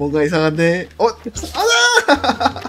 뭔가 이상한데. 어? 아나!